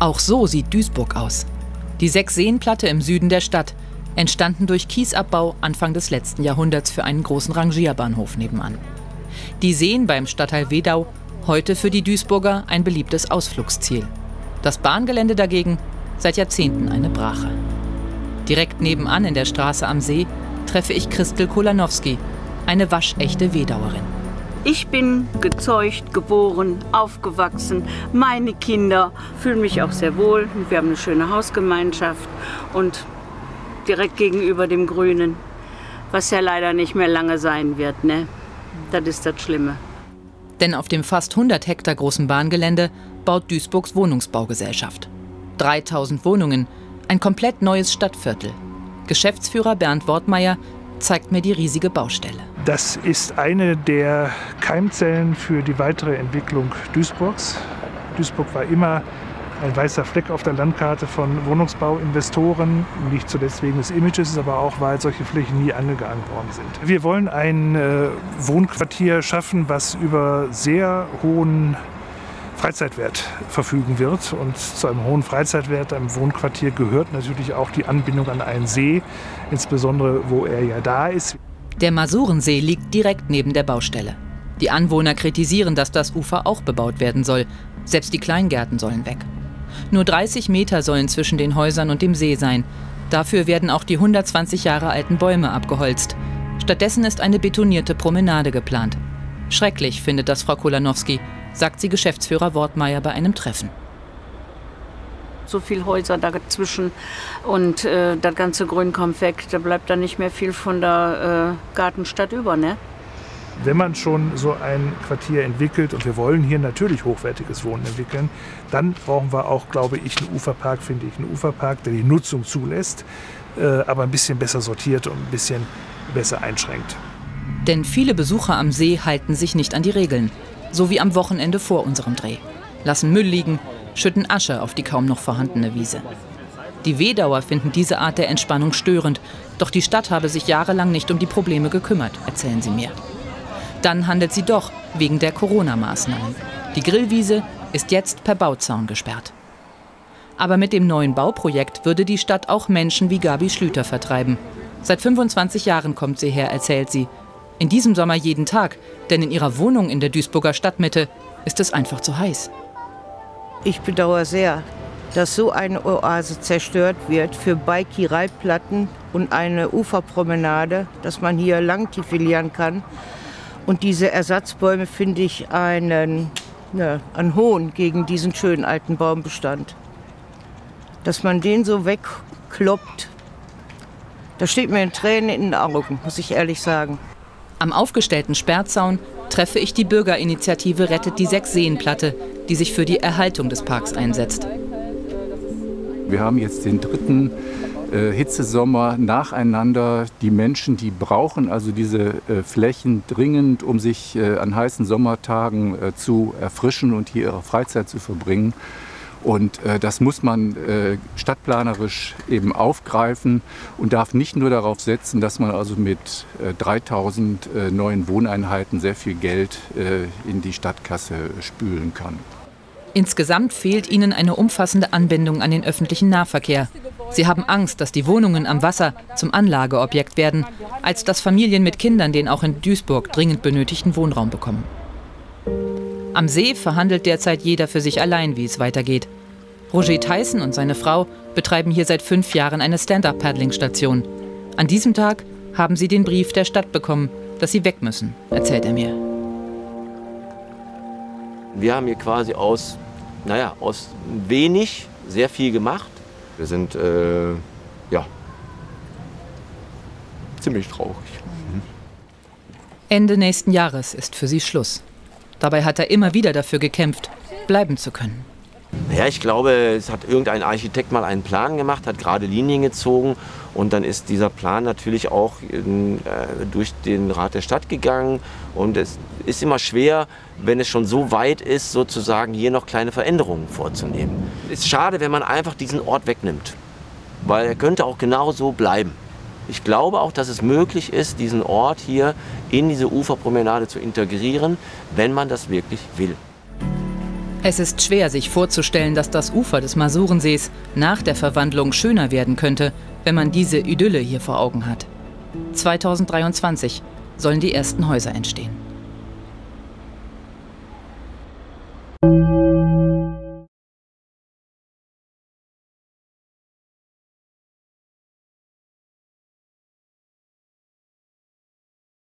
Auch so sieht Duisburg aus. Die Sechs-Seen-Platte im Süden der Stadt, entstanden durch Kiesabbau Anfang des letzten Jahrhunderts für einen großen Rangierbahnhof nebenan. Die Seen beim Stadtteil Wedau, heute für die Duisburger ein beliebtes Ausflugsziel. Das Bahngelände dagegen seit Jahrzehnten eine Brache. Direkt nebenan in der Straße am See treffe ich Christel Kolanowski, eine waschechte Wedauerin. Ich bin gezeugt, geboren, aufgewachsen, meine Kinder, fühlen mich auch sehr wohl. Wir haben eine schöne Hausgemeinschaft und direkt gegenüber dem Grünen, was ja leider nicht mehr lange sein wird, ne? Das ist das Schlimme. Denn auf dem fast 100 Hektar großen Bahngelände baut Duisburgs Wohnungsbaugesellschaft. 3000 Wohnungen, ein komplett neues Stadtviertel. Geschäftsführer Bernd Wortmeier zeigt mir die riesige Baustelle. Das ist eine der Keimzellen für die weitere Entwicklung Duisburgs. Duisburg war immer ein weißer Fleck auf der Landkarte von Wohnungsbauinvestoren, nicht zuletzt wegen des Images, aber auch, weil solche Flächen nie angegangen worden sind. Wir wollen ein Wohnquartier schaffen, was über sehr hohen Freizeitwert verfügen wird. Und zu einem hohen Freizeitwert, einem Wohnquartier, gehört natürlich auch die Anbindung an einen See, insbesondere wo er ja da ist. Der Masurensee liegt direkt neben der Baustelle. Die Anwohner kritisieren, dass das Ufer auch bebaut werden soll. Selbst die Kleingärten sollen weg. Nur 30 Meter sollen zwischen den Häusern und dem See sein. Dafür werden auch die 120 Jahre alten Bäume abgeholzt. Stattdessen ist eine betonierte Promenade geplant. Schrecklich findet das Frau Kolanowski, sagt sie Geschäftsführer Wortmeier bei einem Treffen. So viele Häuser dazwischen und das ganze Grün kommt weg, da bleibt dann nicht mehr viel von der Gartenstadt über, ne? Wenn man schon so ein Quartier entwickelt, und wir wollen hier natürlich hochwertiges Wohnen entwickeln, dann brauchen wir auch, glaube ich, einen Uferpark, der die Nutzung zulässt, aber ein bisschen besser sortiert und ein bisschen besser einschränkt. Denn viele Besucher am See halten sich nicht an die Regeln. So wie am Wochenende vor unserem Dreh. Lassen Müll liegen, schütten Asche auf die kaum noch vorhandene Wiese. Die Wedauer finden diese Art der Entspannung störend. Doch die Stadt habe sich jahrelang nicht um die Probleme gekümmert, erzählen sie mir. Dann handelt sie doch wegen der Corona-Maßnahmen. Die Grillwiese ist jetzt per Bauzaun gesperrt. Aber mit dem neuen Bauprojekt würde die Stadt auch Menschen wie Gabi Schlüter vertreiben. Seit 25 Jahren kommt sie her, erzählt sie. In diesem Sommer jeden Tag, denn in ihrer Wohnung in der Duisburger Stadtmitte ist es einfach zu heiß. Ich bedauere sehr, dass so eine Oase zerstört wird für Bikereiplatten und eine Uferpromenade, dass man hier langtiefelieren kann. Und diese Ersatzbäume finde ich einen Hohn gegen diesen schönen alten Baumbestand. Dass man den so wegkloppt, da steht mir in Tränen in den Augen, muss ich ehrlich sagen. Am aufgestellten Sperrzaun treffe ich die Bürgerinitiative Rettet die Sechs-Seen-Platte, die sich für die Erhaltung des Parks einsetzt. Wir haben jetzt den dritten Hitzesommer nacheinander. Die Menschen, die brauchen also diese Flächen dringend, um sich an heißen Sommertagen zu erfrischen und hier ihre Freizeit zu verbringen. Und das muss man stadtplanerisch eben aufgreifen und darf nicht nur darauf setzen, dass man also mit 3000 neuen Wohneinheiten sehr viel Geld in die Stadtkasse spülen kann. Insgesamt fehlt ihnen eine umfassende Anbindung an den öffentlichen Nahverkehr. Sie haben Angst, dass die Wohnungen am Wasser zum Anlageobjekt werden, als dass Familien mit Kindern den auch in Duisburg dringend benötigten Wohnraum bekommen. Am See verhandelt derzeit jeder für sich allein, wie es weitergeht. Roger Thyssen und seine Frau betreiben hier seit 5 Jahren eine Stand-up-Paddling-Station. An diesem Tag haben sie den Brief der Stadt bekommen, dass sie weg müssen, erzählt er mir. Wir haben hier quasi aus wenig sehr viel gemacht. Wir sind ziemlich traurig. Ende nächsten Jahres ist für sie Schluss. Dabei hat er immer wieder dafür gekämpft, bleiben zu können. Ja, ich glaube, es hat irgendein Architekt mal einen Plan gemacht, hat gerade Linien gezogen. Und dann ist dieser Plan natürlich auch durch den Rat der Stadt gegangen. Und es ist immer schwer, wenn es schon so weit ist, sozusagen hier noch kleine Veränderungen vorzunehmen. Es ist schade, wenn man einfach diesen Ort wegnimmt, weil er könnte auch genau so bleiben. Ich glaube auch, dass es möglich ist, diesen Ort hier in diese Uferpromenade zu integrieren, wenn man das wirklich will. Es ist schwer, sich vorzustellen, dass das Ufer des Masurensees nach der Verwandlung schöner werden könnte, wenn man diese Idylle hier vor Augen hat. 2023 sollen die ersten Häuser entstehen.